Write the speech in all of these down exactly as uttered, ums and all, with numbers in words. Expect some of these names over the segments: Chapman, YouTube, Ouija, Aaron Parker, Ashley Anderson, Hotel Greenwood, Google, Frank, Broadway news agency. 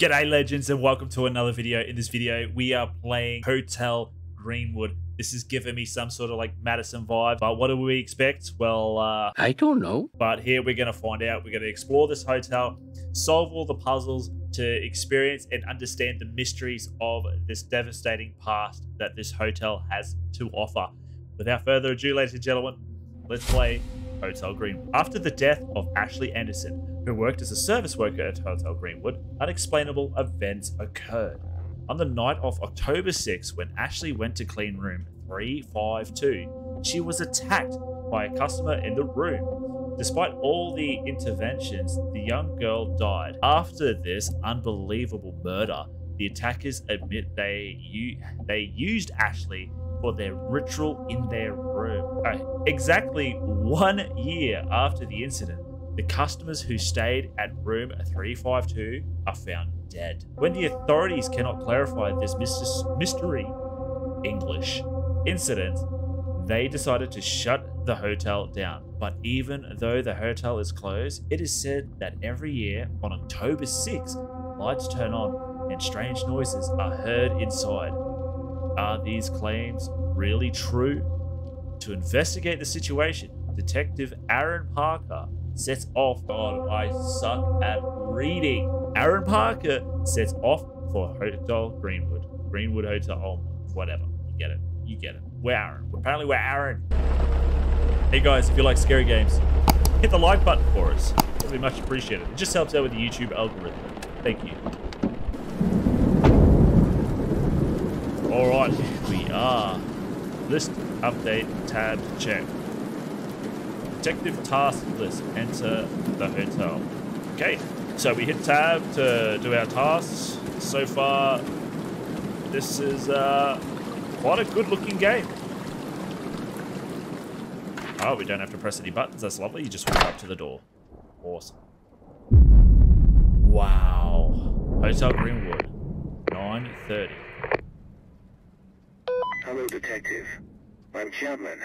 G'day legends, and welcome to another video. In this video we are playing Hotel Greenwood. This is giving me some sort of like Madison vibe, but what do we expect? Well, uh I don't know, but here we're gonna find out. We're gonna explore this hotel, solve all the puzzles to experience and understand the mysteries of this devastating past that this hotel has to offer. Without further ado, ladies and gentlemen, let's play Hotel Greenwood. After the death of Ashley Anderson, who worked as a service worker at Hotel Greenwood, unexplainable events occurred. On the night of October sixth, when Ashley went to clean room three five two, she was attacked by a customer in the room. Despite all the interventions, the young girl died. After this unbelievable murder, the attackers admit they, they used Ashley for their ritual in their room. Right. Exactly one year after the incident, the customers who stayed at room three five two are found dead. When the authorities cannot clarify this mystery English incident, they decided to shut the hotel down. But even though the hotel is closed, it is said that every year on October sixth, lights turn on and strange noises are heard inside. Are these claims really true? To investigate the situation, Detective Aaron Parker sets off. God, I suck at reading. Aaron Parker sets off for Hotel Greenwood. Greenwood Hotel, oh, whatever. You get it. You get it. We're Aaron. Apparently we're Aaron. Hey guys, if you like scary games, hit the like button for us. It'll be much appreciated. It just helps out with the YouTube algorithm. Thank you. All right, we are. List update tab check. Detective task list, enter the hotel. Okay, so we hit tab to do our tasks. So far, this is uh, quite a good looking game. Oh, we don't have to press any buttons, that's lovely. You just walk up to the door. Awesome. Wow. Hotel Greenwood, nine thirty. Hello, Detective. I'm Chapman.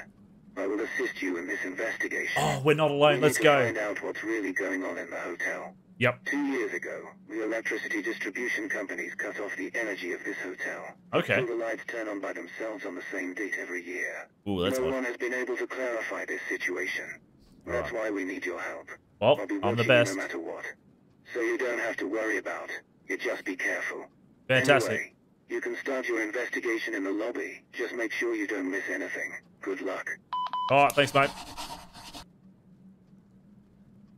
I will assist you in this investigation. Oh, we're not alone. We Let's need to go. Find out what's really going on in the hotel. Yep. Two years ago, the electricity distribution companies cut off the energy of this hotel. Okay. All the lights turn on by themselves on the same date every year. Ooh, that's no odd. One has been able to clarify this situation. Right. That's why we need your help. Well, I'll be I'm the best. No matter what, so you don't have to worry about. You just be careful. Fantastic. Anyway, you can start your investigation in the lobby. Just make sure you don't miss anything. Good luck. Alright, thanks, mate.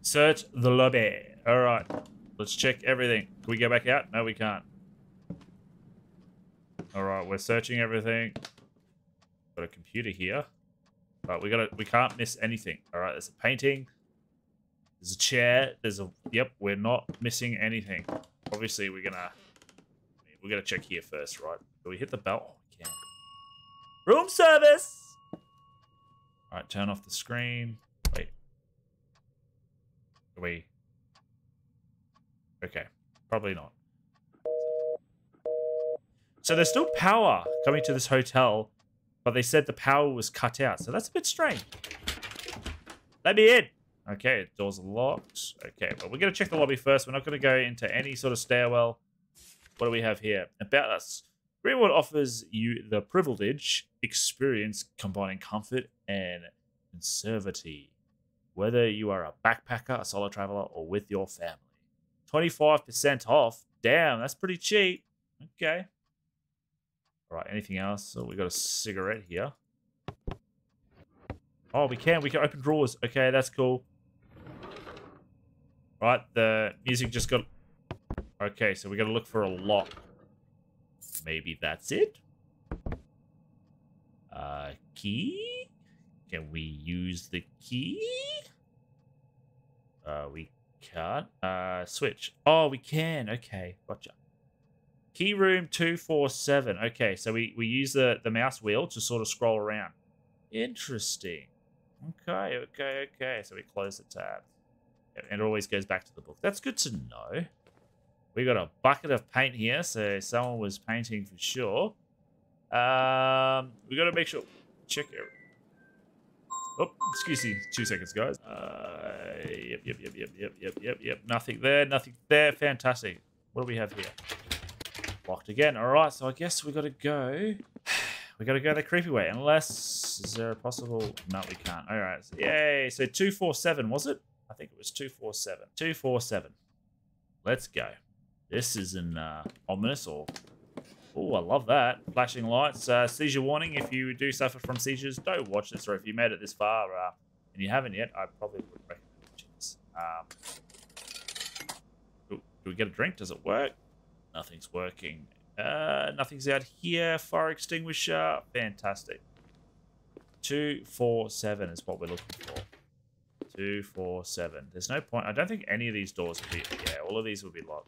Search the lobby. Alright, let's check everything. Can we go back out? No, we can't. Alright, we're searching everything. Got a computer here. Alright, we gotta we can't miss anything. Alright, there's a painting. There's a chair. There's a yep, we're not missing anything. Obviously we're gonna We're gonna check here first, right? Do we hit the bell? Oh, we can. Room service! Alright, turn off the screen. Wait. Are we? Okay. Probably not. So there's still power coming to this hotel, but they said the power was cut out. So that's a bit strange. Let me in. Okay, doors are locked. Okay, but we're gonna check the lobby first. We're not gonna go into any sort of stairwell. What do we have here? About us. Greenwood offers you the privilege experience combining comfort and conservative, whether you are a backpacker, a solo traveler, or with your family. twenty-five percent off. Damn, that's pretty cheap. Okay. All right, anything else? So we got a cigarette here. Oh, we can. We can open drawers. Okay, that's cool. All right, the music just got... Okay, so we gotta look for a lock. Maybe that's it? Uh, key? Can we use the key? Uh, we can't. Uh, switch. Oh, we can. Okay, gotcha. Key room two four seven. Okay, so we, we use the, the mouse wheel to sort of scroll around. Interesting. Okay, okay, okay. So we close the tab. And it always goes back to the book. That's good to know. We got a bucket of paint here, so someone was painting for sure. Um, we got to make sure. Check it. Oh, excuse me, two seconds, guys. Uh, yep, yep, yep, yep, yep, yep, yep, yep. Nothing there, nothing there. Fantastic. What do we have here? Locked again. All right, so I guess we got to go. We got to go the creepy way. Unless, is there a possible? No, we can't. All right. So, yay. So two four seven, was it? I think it was two four seven. two four seven. Let's go. This is an uh, ominous or... Oh, I love that. Flashing lights. Uh, seizure warning. If you do suffer from seizures, don't watch this. Or if you made it this far uh, and you haven't yet, I probably would recommend watching this. Um, do we get a drink? Does it work? Nothing's working. Uh, nothing's out here. Fire extinguisher. Fantastic. two four seven is what we're looking for. two four seven. There's no point. I don't think any of these doors will be... Yeah, all of these will be locked.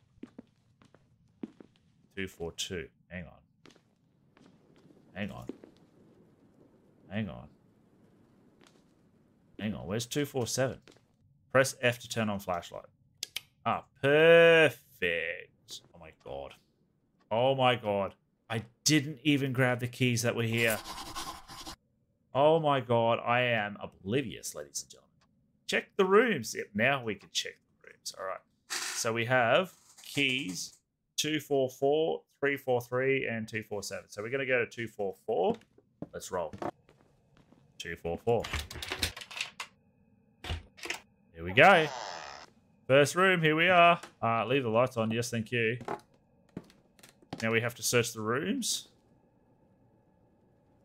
two four two. Hang on. Hang on. Hang on. Hang on. Where's two four seven? Press F to turn on flashlight. Ah, perfect. Oh my god. Oh my god. I didn't even grab the keys that were here. Oh my god. I am oblivious, ladies and gentlemen. Check the rooms. Yep, now we can check the rooms. All right. So we have keys two four four, three four three, and two four seven. So we're going to go to two four four. Let's roll. two four four. Here we go. First room. Here we are. Uh, leave the lights on. Yes, thank you. Now we have to search the rooms.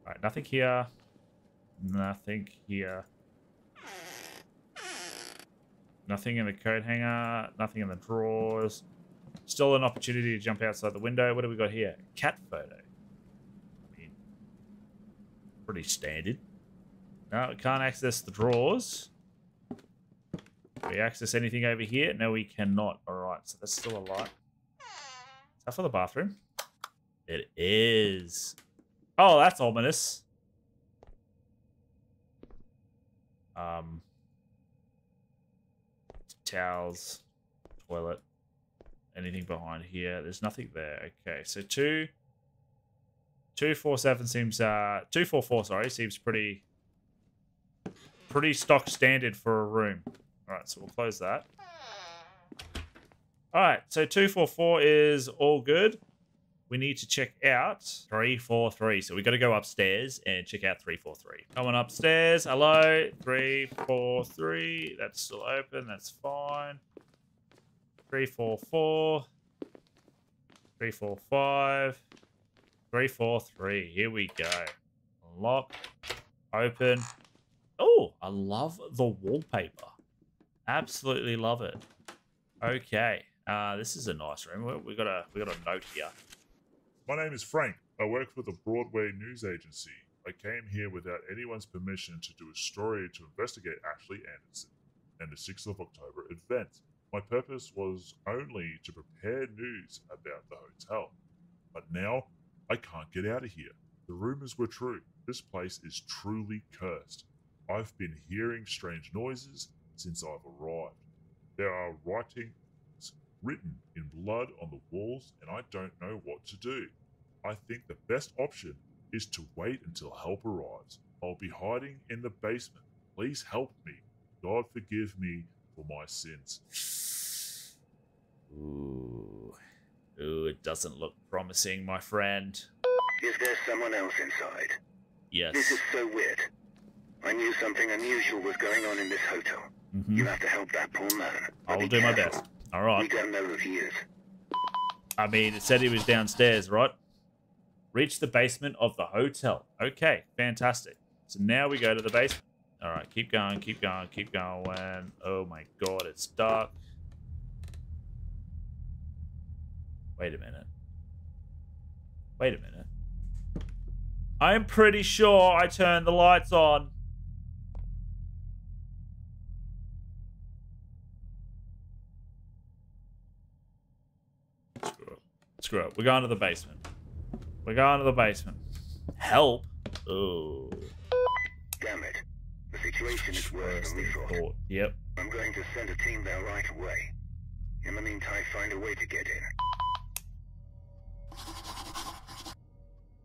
All right. Nothing here. Nothing here. Nothing in the coat hanger. Nothing in the drawers. Still an opportunity to jump outside the window. What do we got here? Cat photo. I mean, pretty standard. No, we can't access the drawers. Can we access anything over here? No, we cannot. All right, so that's still a light. Is that for the bathroom? It is. Oh, that's ominous. Um... Towels, toilet, anything behind here. There's nothing there. Okay, so two, two four seven seems uh two four four sorry seems pretty, pretty stock standard for a room. All right, so we'll close that. All right, so two four four is all good. We need to check out three four three. So we got to go upstairs and check out three four three. Coming upstairs. Hello, three four three. That's still open. That's fine. Three four four. Three four five. Three four three. Here we go. Lock. Open. Oh, I love the wallpaper. Absolutely love it. Okay. Uh, this is a nice room. We got a we got a note here. My name is Frank. I work for the Broadway news agency. I came here without anyone's permission to do a story to investigate Ashley Anderson and the sixth of October event. My purpose was only to prepare news about the hotel. But now, I can't get out of here. The rumors were true. This place is truly cursed. I've been hearing strange noises since I've arrived. There are writing... written in blood on the walls, and I don't know what to do. I think the best option is to wait until help arrives. I'll be hiding in the basement. Please help me. God forgive me for my sins. Ooh. Ooh, it doesn't look promising, my friend. Is there someone else inside? Yes. This is so weird. I knew something unusual was going on in this hotel. Mm-hmm. You have to help that poor man. I'll do careful. my best. All right. We don't know who he is. I mean, it said he was downstairs, right? Reach the basement of the hotel. Okay, fantastic. So now we go to the basement. All right, keep going, keep going, keep going. Oh my god, it's dark. Wait a minute. Wait a minute. I'm pretty sure I turned the lights on. Screw it. We're going to the basement. We're going to the basement. Help? Oh. Damn it. The situation is worse than we thought. Yep. I'm going to send a team there right away. In the meantime, find a way to get in.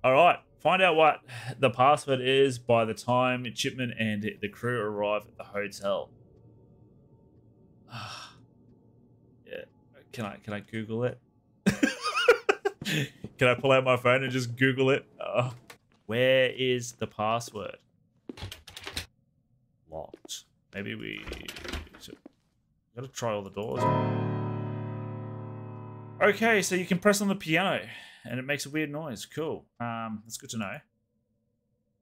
Alright. Find out what the password is by the time Chapman and the crew arrive at the hotel. Yeah. Can I, can I Google it? Can I pull out my phone and just Google it? Oh. Where is the password? Locked. Maybe we... Gotta try all the doors. Okay, so you can press on the piano and it makes a weird noise. Cool. Um, that's good to know.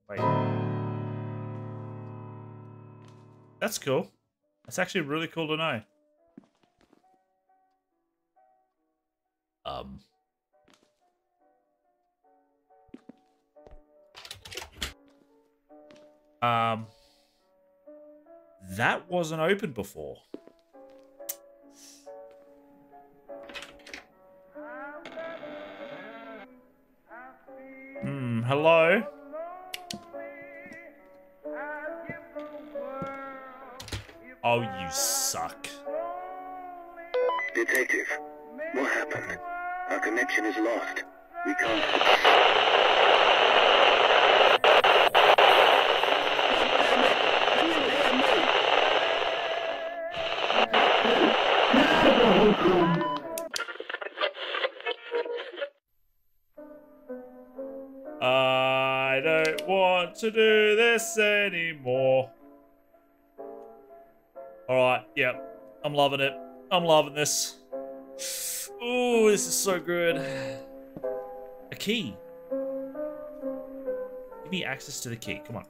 Wait. That's cool. That's actually really cool to know. Um... Um, that wasn't open before. Hmm, hello? Oh, you suck. Detective, what happened? Our connection is lost. We can't... I don't want to do this anymore. Alright, yep. Yeah, I'm loving it. I'm loving this. Ooh, this is so good. A key. Give me access to the key. Come on.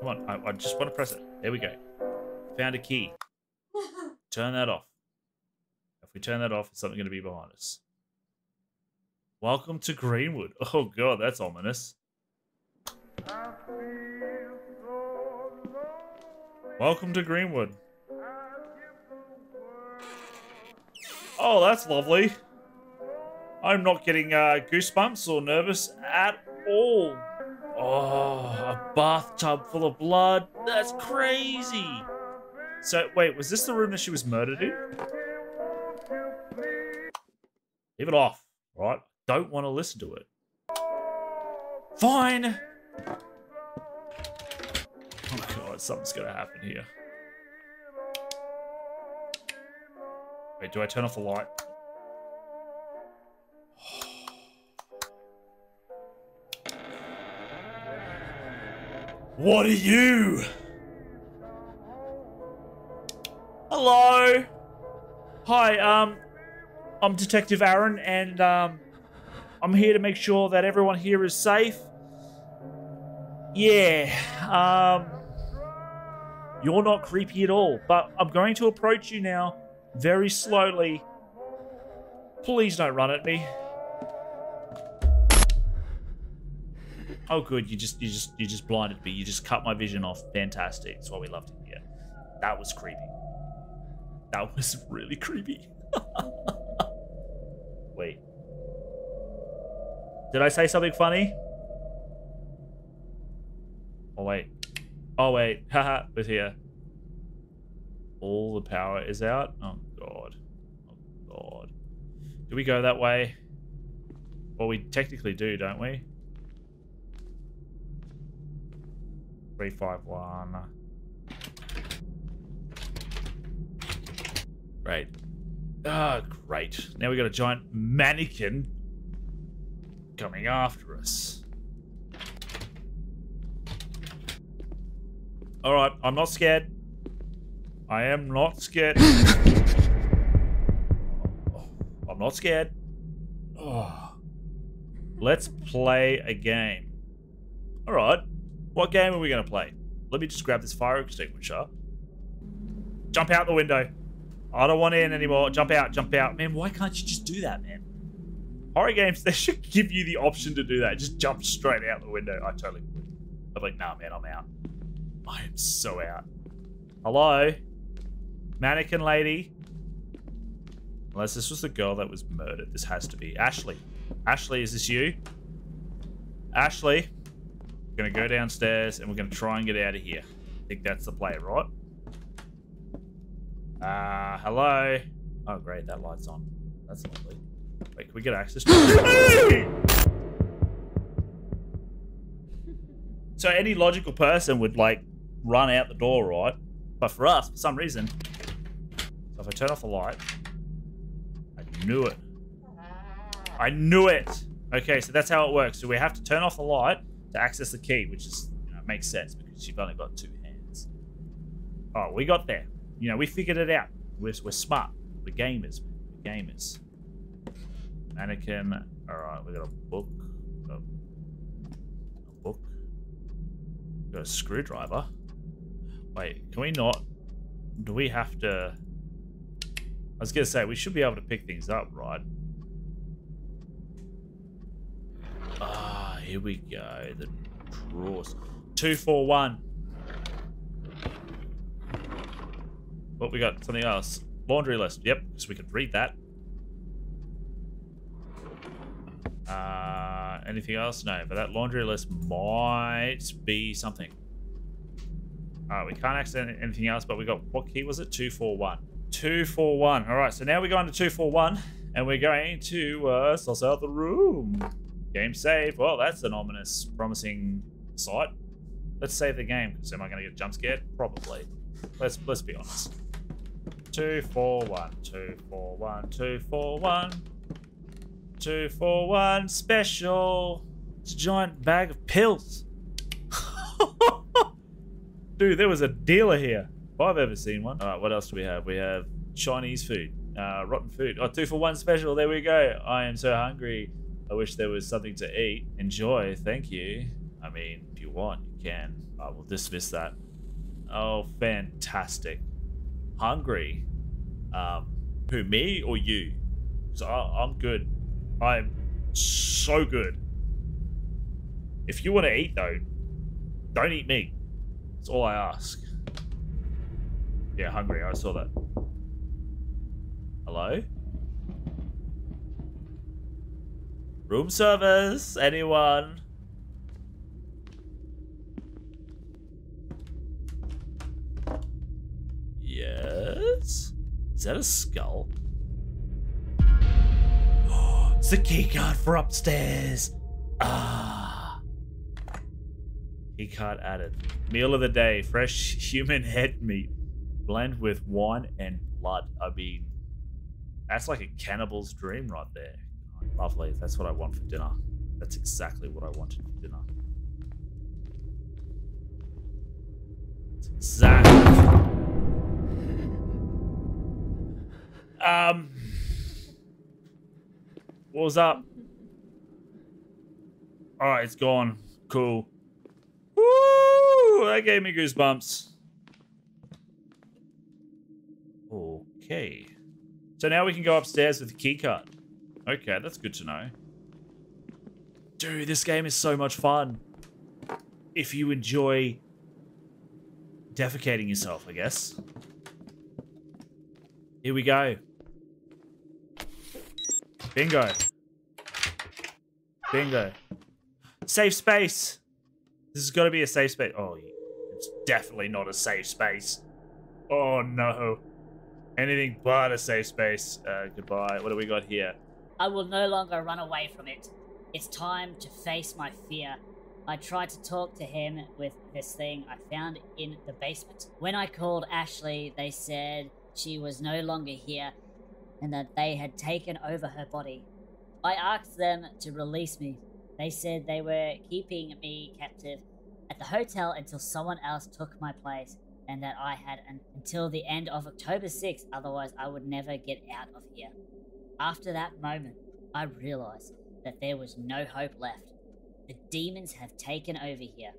Come on. I, I just want to press it. There we go. Found a key. Turn that off. We turn that off, it's something going to be behind us. Welcome to Greenwood. Oh god, that's ominous. Welcome to Greenwood. Oh, that's lovely. I'm not getting uh, goosebumps or nervous at all. Oh, a bathtub full of blood. That's crazy. So, wait, was this the room that she was murdered in? Leave it off, right? Don't want to listen to it. Fine! Oh god, something's gonna happen here. Wait, do I turn off the light? What are you? Hello? Hi, um... I'm Detective Aaron, and um, I'm here to make sure that everyone here is safe. Yeah, um, you're not creepy at all, but I'm going to approach you now very slowly. Please don't run at me. Oh, good, you just, you just, you just blinded me. You just cut my vision off. Fantastic. That's what we love to hear. That was creepy. That was really creepy. Wait. Did I say something funny? Oh, wait. Oh, wait. Haha, we're here. All the power is out. Oh, God. Oh, God. Do we go that way? Well, we technically do, don't we? three five one. Great. Ah, oh, great. Now we got a giant mannequin coming after us. All right, I'm not scared. I am not scared. Oh, I'm not scared. Oh. Let's play a game. All right. What game are we going to play? Let me just grab this fire extinguisher. Jump out the window. I don't want in anymore. Jump out, jump out. Man, why can't you just do that, man? Horror games, they should give you the option to do that. Just jump straight out the window. I totally would. I'm like, nah, man, I'm out. I am so out. Hello? Mannequin lady? Unless this was the girl that was murdered. This has to be. Ashley. Ashley, is this you? Ashley? We're going to go downstairs and we're going to try and get out of here. I think that's the play, right? Uh, hello? Oh, great, that light's on. That's lovely. Wait, can we get access to it? So any logical person would, like, run out the door, right? But for us, for some reason... So if I turn off the light... I knew it. I knew it. Okay, so that's how it works. So we have to turn off the light to access the key, which is, you know, makes sense because you've only got two hands. Oh, we got there. You know, we figured it out. We're, we're smart. We're gamers. We're gamers. Mannequin. All right, we got a book. We got a book. We got a screwdriver. Wait, can we not? Do we have to? I was gonna say we should be able to pick things up, right? Ah, here we go. The drawers. Two, four, one. What we got? Something else. Laundry list. Yep, so we could read that. Uh, anything else? No, but that laundry list might be something. Uh, we can't access anything else, but we got, what key was it? two four one. two four one. All right, so now we're going to two four one, and we're going to uh, suss out the room. Game save. Well, that's an ominous, promising sight. Let's save the game, because am I going to get jump scared? Probably. Let's let's be honest. two four one, two four one, two four one. two four one special. It's a giant bag of pills. Dude, there was a dealer here if I've ever seen one. All right, what else do we have? We have Chinese food, uh, rotten food. Oh, two for one special. There we go. I am so hungry. I wish there was something to eat. Enjoy. Thank you. I mean, if you want, you can. I will dismiss that. Oh, fantastic. Hungry. Um, who, me or you? So I'm good. I'm so good. If you want to eat though, don't eat me. That's all I ask. Yeah, hungry. I saw that. Hello? Room service. Anyone? Yes? Is that a skull? It's the key card for upstairs. Ah. Key card added. Meal of the day. Fresh human head meat. Blend with wine and blood. I mean, that's like a cannibal's dream right there. Oh, lovely. That's what I want for dinner. That's exactly what I wanted for dinner. That's exactly. Um... What was up? All right, it's gone. Cool. Woo! That gave me goosebumps. Okay. So now we can go upstairs with the keycard. Okay, that's good to know. Dude, this game is so much fun. If you enjoy defecating yourself, I guess. Here we go. Bingo. Bingo. Safe space. This has got to be a safe space. Oh, it's definitely not a safe space. Oh, no. Anything but a safe space. Uh, goodbye. What do we got here? I will no longer run away from it. It's time to face my fear. I tried to talk to him with this thing I found in the basement. When I called Ashley, they said she was no longer here, and that they had taken over her body. I asked them to release me. They said they were keeping me captive at the hotel until someone else took my place, and that I had an, until the end of October sixth, otherwise I would never get out of here. After that moment, I realized that there was no hope left. The demons have taken over here,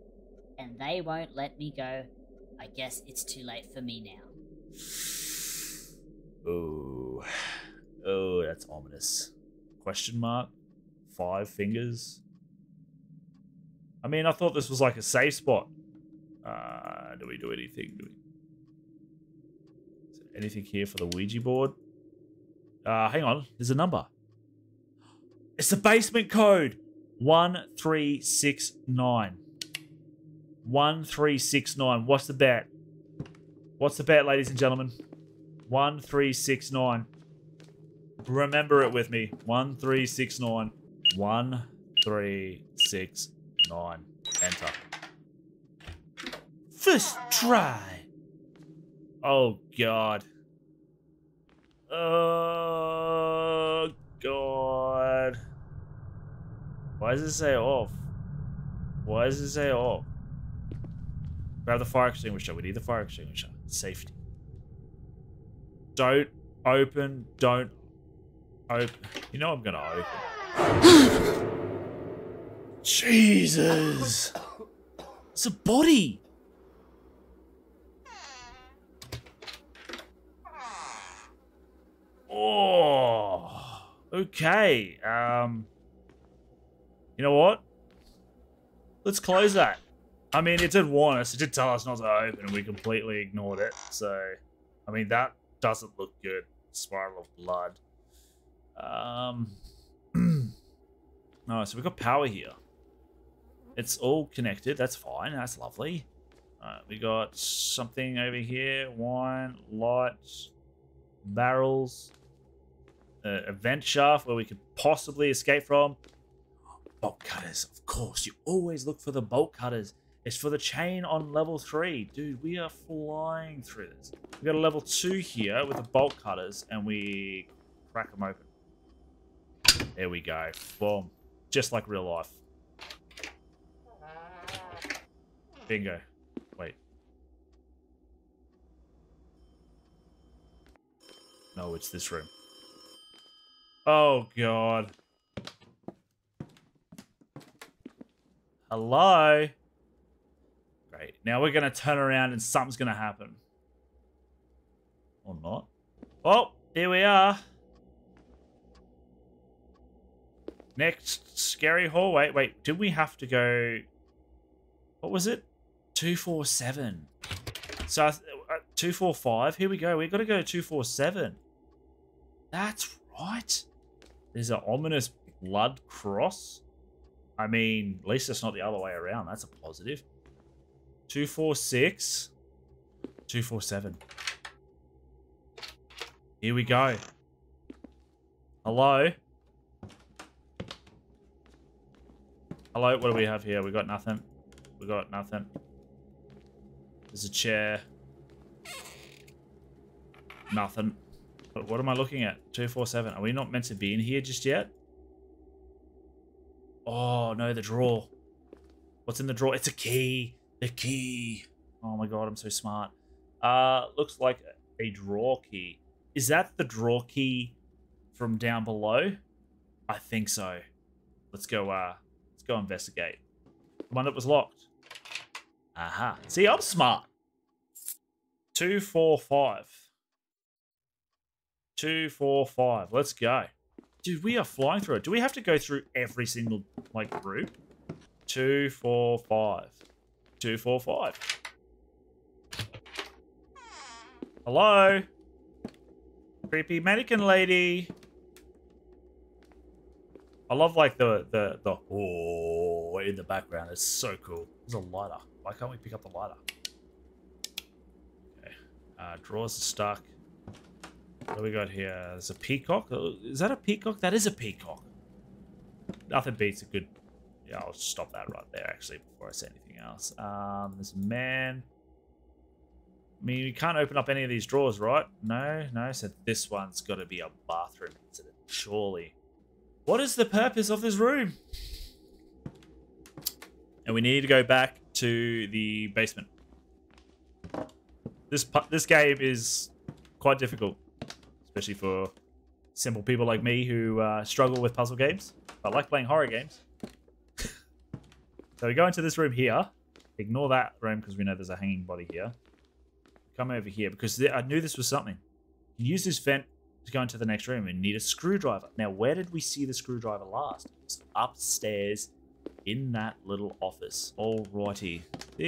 and they won't let me go. I guess it's too late for me now. Oh, oh, that's ominous. Question mark? Five fingers? I mean, I thought this was like a safe spot. Uh, do we do anything? Do we... Is there anything here for the Ouija board? Uh, hang on, there's a number. It's the basement code! one three six nine. one three six nine. What's the bet? What's the bet, ladies and gentlemen? One three six nine. Remember it with me. One three six nine. One three six nine. Enter. First try. Oh god. Oh god. Why does it say off? Why does it say off? Grab the fire extinguisher. We need the fire extinguisher. Safety. Don't open. Don't open. You know I'm going to open. Jesus. It's a body. Oh. Okay. Um. You know what? Let's close that. I mean, it did warn us. It did tell us not to open, and we completely ignored it. So, I mean, that doesn't look good. Spiral of blood. Um. No, so we've got power here. It's all connected. That's fine. That's lovely. Alright, we got something over here. Wine, lights, barrels, uh, a vent shaft where we could possibly escape from. Bolt cutters, of course. You always look for the bolt cutters. It's for the chain on level three. Dude, we are flying through this. We got a level two here with the bolt cutters, and we crack them open. There we go. Boom. Just like real life. Bingo. Wait. No, it's this room. Oh, God. Hello? Great. Now we're going to turn around and something's going to happen. Or not. Oh, here we are. Next scary hallway. Wait, did we have to go... What was it? two four seven. So, uh, two four five. Here we go. We've got to go to two four seven. That's right. There's an ominous blood cross. I mean, at least it's not the other way around. That's a positive. two four six. two four seven. Here we go. Hello? Hello? What do we have here? We got nothing. We got nothing. There's a chair. Nothing. But what am I looking at? two four seven. Are we not meant to be in here just yet? Oh, no, the drawer. What's in the drawer? It's a key. The key. Oh, my God, I'm so smart. Uh, looks like a drawer key. Is that the drawer key from down below? I think so. Let's go, uh, let's go investigate. The one that was locked. Aha. See, I'm smart. Two, four, five. Two, four, five. Let's go. Dude, we are flying through it. Do we have to go through every single, like, route? Two, four, five. Two, four, five. Hello? Creepy mannequin lady. I love, like, the, the, the, oh, in the background. It's so cool. There's a lighter. Why can't we pick up the lighter? Okay. Uh, drawers are stuck. What do we got here? There's a peacock. Is that a peacock? That is a peacock. Nothing beats a good... Yeah, I'll stop that right there, actually, before I say anything else. Um, there's a man. I mean, you can't open up any of these drawers, right? No, no. So this one's got to be a bathroom incident, surely. What is the purpose of this room? And we need to go back to the basement. This, this game is quite difficult. Especially for simple people like me who uh, struggle with puzzle games. I like playing horror games. So we go into this room here. Ignore that room because we know there's a hanging body here. Come over here because I knew this was something. You use this vent to go into the next room and need a screwdriver. Now, where did we see the screwdriver last? It was upstairs in that little office. Alrighty. See,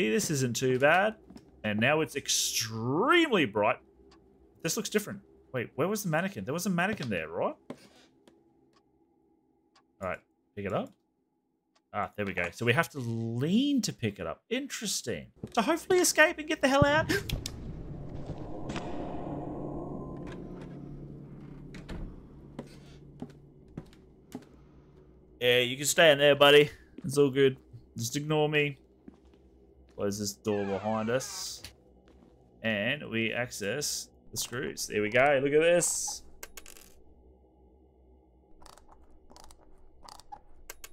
this isn't too bad. And now it's extremely bright. This looks different. Wait, where was the mannequin? There was a mannequin there, right? Alright, pick it up. Ah, there we go. So we have to lean to pick it up. Interesting. So hopefully escape and get the hell out. Yeah, you can stay in there, buddy. It's all good. Just ignore me. Close this door behind us. And we access... the screws. There we go. Look at this.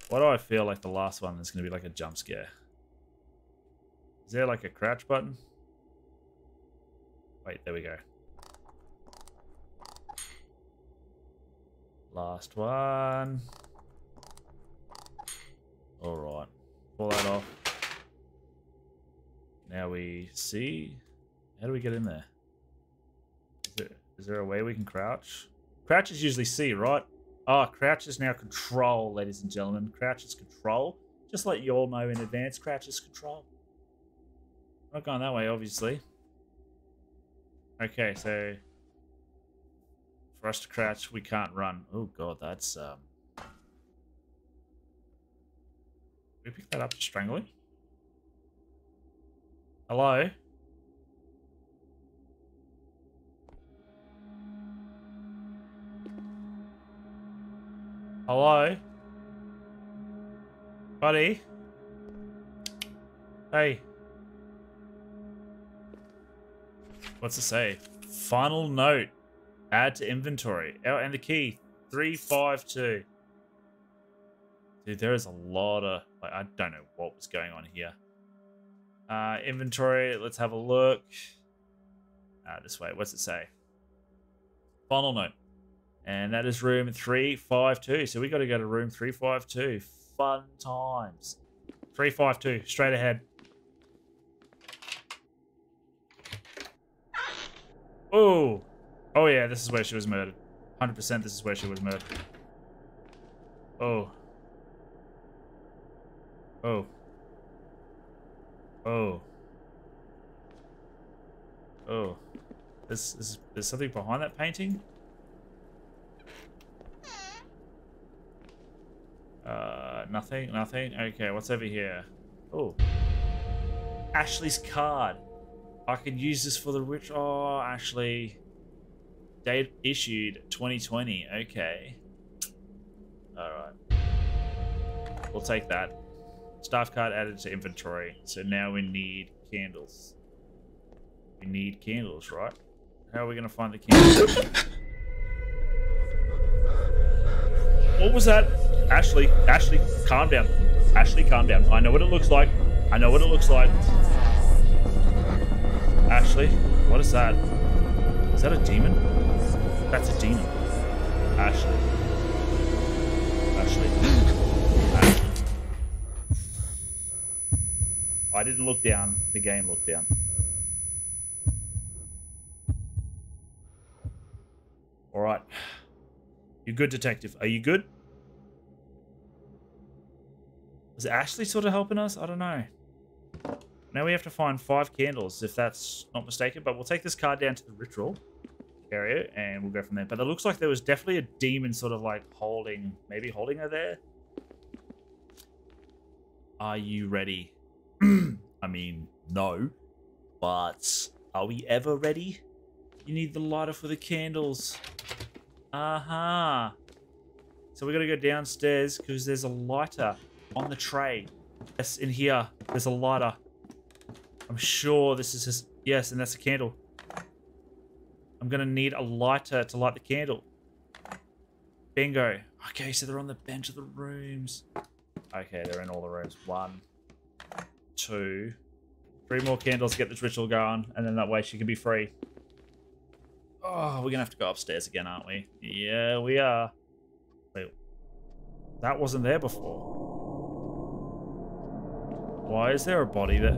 Why do I feel like the last one is going to be like a jump scare? Is there like a crouch button? Wait, there we go. Last one. All right, pull that off. Now we see. How do we get in there? Is there, is there a way we can crouch? Crouch is usually C, right? Ah, oh, crouch is now control, ladies and gentlemen. Crouch is control. Just let you all know in advance, crouch is control. Not going that way, obviously. Okay, so for us to crouch, we can't run. Oh god, that's um. Did we pick that up to strangle him? Hello. Hello? Buddy? Hey. What's it say? Final note. Add to inventory. Oh, and the key. three five two. Dude, there is a lot of... like, I don't know what was going on here. Uh, inventory. Let's have a look. Uh, this way. What's it say? Final note. And that is room three five two. So we got to go to room three five two. Fun times. three five two. Straight ahead. Oh. Oh, yeah. This is where she was murdered. one hundred percent this is where she was murdered. Oh. Oh. Oh. Oh. This, this, there's something behind that painting? Uh, nothing, nothing. Okay, what's over here? Oh. Ashley's card. I could use this for the rich. Oh, Ashley. Date issued twenty twenty. Okay. Alright. We'll take that. Staff card added to inventory. So now we need candles. We need candles, right? How are we going to find the candles? What was that? Ashley, Ashley, calm down. Ashley, calm down. I know what it looks like. I know what it looks like. Ashley, what is that? Is that a demon? That's a demon. Ashley. Ashley. Ashley. I didn't look down. The game looked down. All right. You're good, detective. Are you good? Was Ashley sort of helping us? I don't know. Now we have to find five candles, if that's not mistaken. But we'll take this card down to the ritual area, and we'll go from there. But it looks like there was definitely a demon sort of like holding, maybe holding her there. Are you ready? I mean, no. But are we ever ready? You need the lighter for the candles. Uh-huh. So we got to go downstairs, because there's a lighter. On the tray. Yes, in here. There's a lighter. I'm sure this is his... yes, and that's a candle. I'm going to need a lighter to light the candle. Bingo. Okay, so they're on the bench of the rooms. Okay, they're in all the rooms. One, two, three more candles to get this ritual going, and then that way she can be free. Oh, we're going to have to go upstairs again, aren't we? Yeah, we are. Wait. That wasn't there before. Why is there a body there?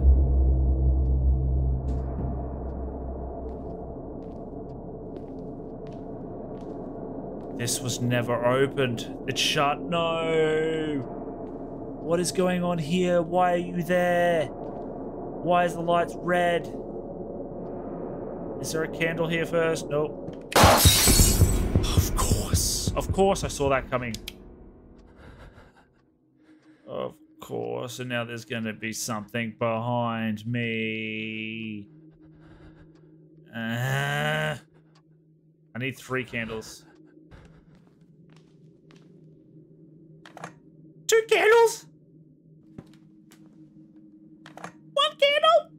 This was never opened. It's shut. No! What is going on here? Why are you there? Why is the lights red? Is there a candle here first? Nope. Of course. Of course I saw that coming. Of course. Course, and now there's going to be something behind me. Uh, I need three candles. Two candles? One candle?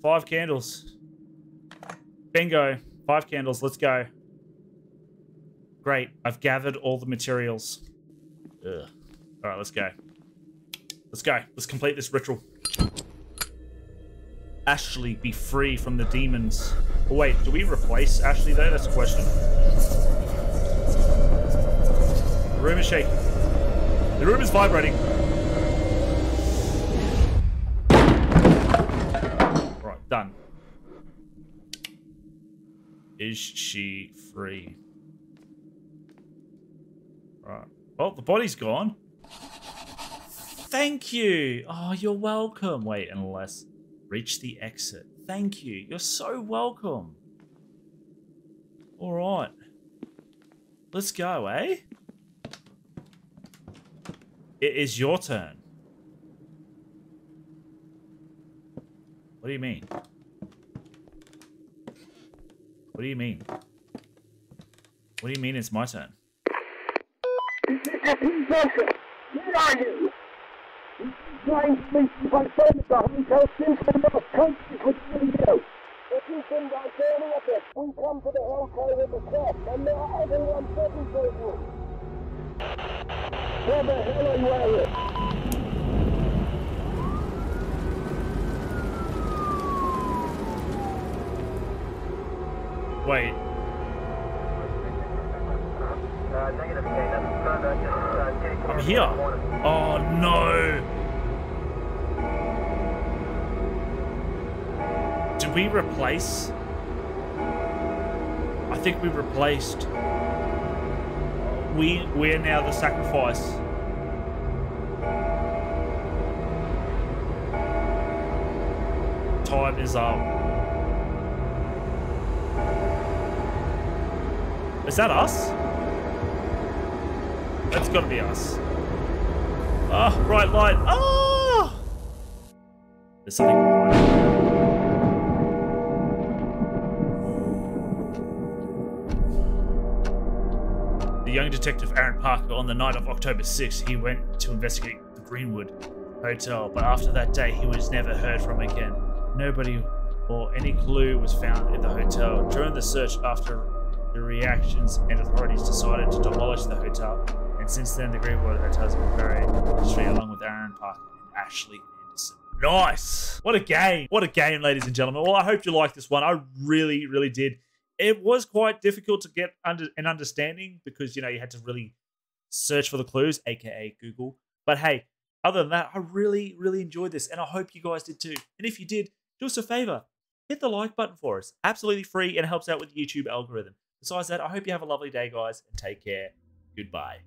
Five candles. Bingo. Five candles. Let's go. Great. I've gathered all the materials. Ugh. All right, let's go. Let's go. Let's complete this ritual. Ashley, be free from the demons. Oh, wait, do we replace Ashley though? That's a question. The room is shaking. The room is vibrating. Right, done. Is she free? Right. Well, the body's gone. Thank you. Oh, you're welcome. Wait, unless... Reach the exit. Thank you. You're so welcome. All right. Let's go, eh? It is your turn. What do you mean? What do you mean? What do you mean it's my turn? Wait. I'm here. Oh no. Did we replace? I think we replaced. We we're now the sacrifice. Time is up. Is that us? That's gotta be us. Ah, oh, bright light. Ah! There's something behind it. Young detective Aaron Parker, on the night of October sixth, he went to investigate the Greenwood Hotel, but after that day he was never heard from again. Nobody or any clue was found in the hotel. During the search after the reactions and authorities decided to demolish the hotel, and since then the Greenwood Hotel has been buried in history along with Aaron Parker and Ashley Anderson. Nice! What a game! What a game, ladies and gentlemen. Well, I hope you liked this one. I really, really did. It was quite difficult to get under an understanding because, you know, you had to really search for the clues, aka Google. But hey, other than that, I really, really enjoyed this, and I hope you guys did too. And if you did, do us a favor. Hit the like button for us. Absolutely free, and it helps out with the YouTube algorithm. Besides that, I hope you have a lovely day, guys, and take care. Goodbye.